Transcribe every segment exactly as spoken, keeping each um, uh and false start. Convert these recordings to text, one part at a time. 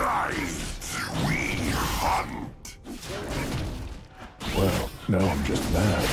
Tonight we hunt. Well, now I'm just mad.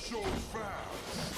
So fast! Down.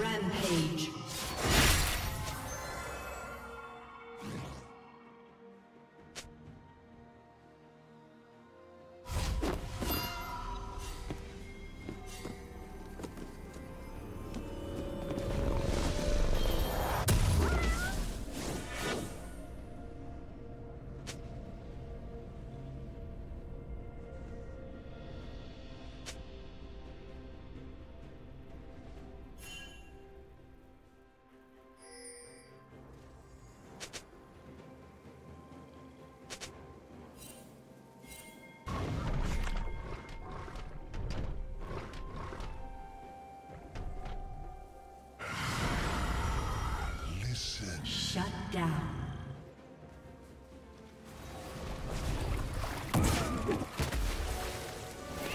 Rampage. Shut down. Blue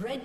Red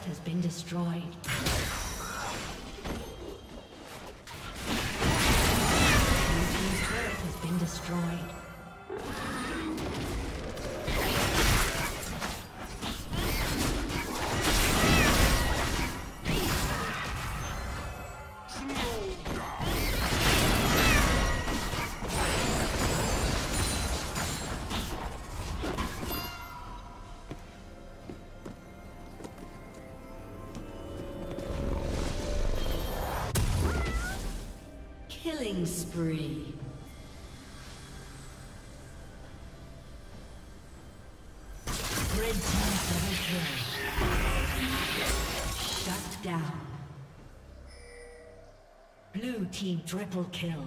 turret has been destroyed. Your team's turret has been destroyed. Killing spree. Red team double kill. Shut down. Blue team triple kill.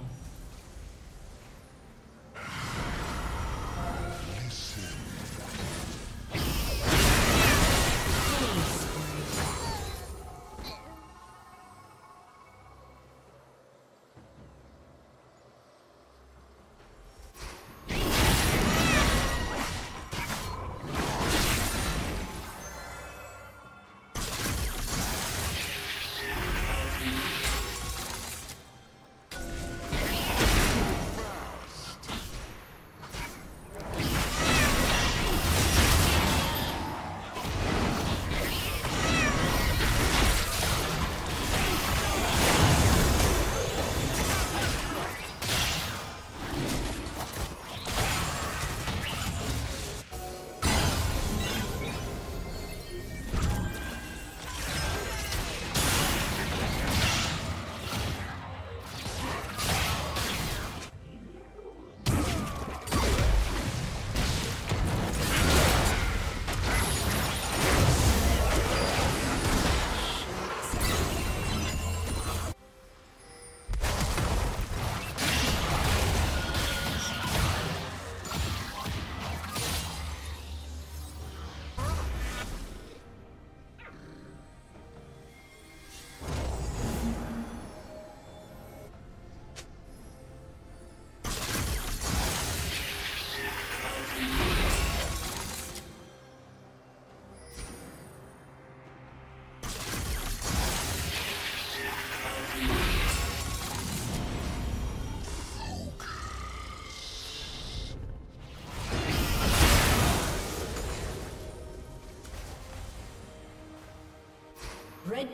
Red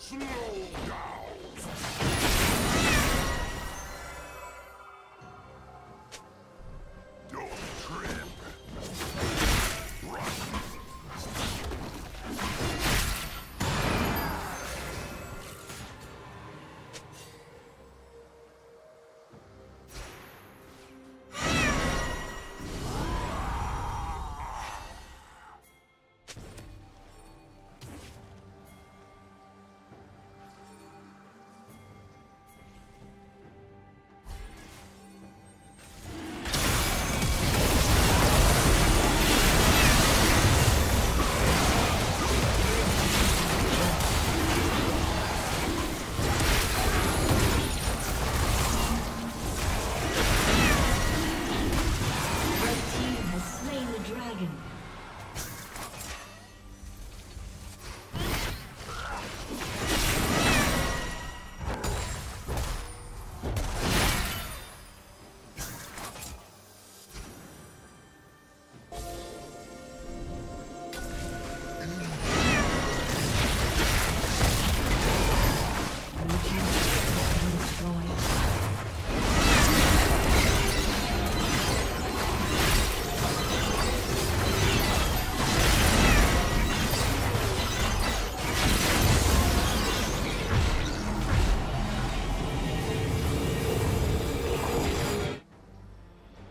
Slow down!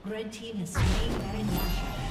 Red team has slain Baron Nashor.